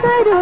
करूं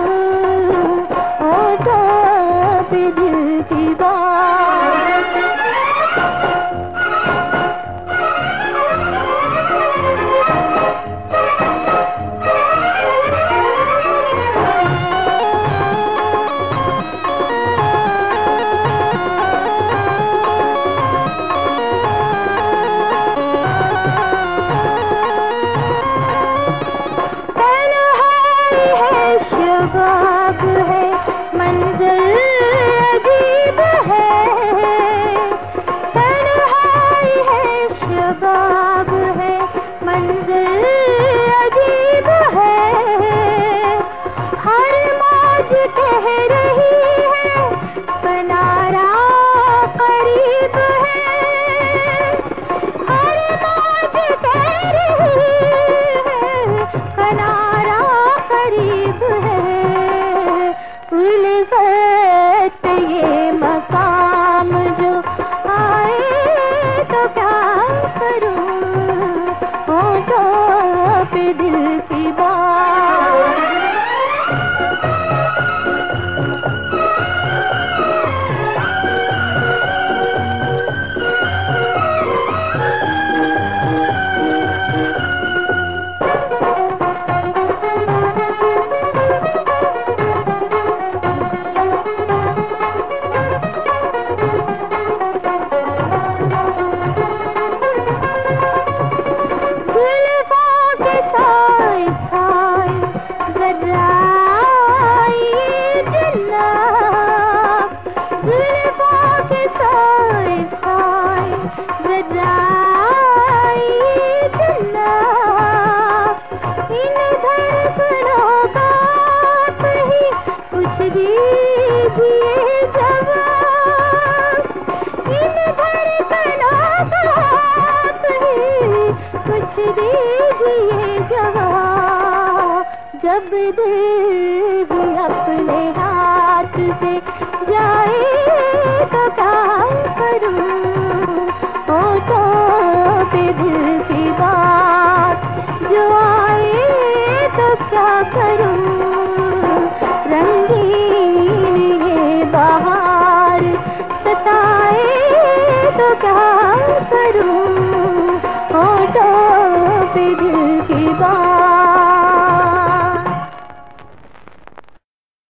होठों पे दिल की बात।